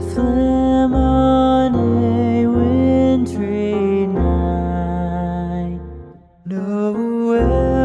flim on a wintry night. No way.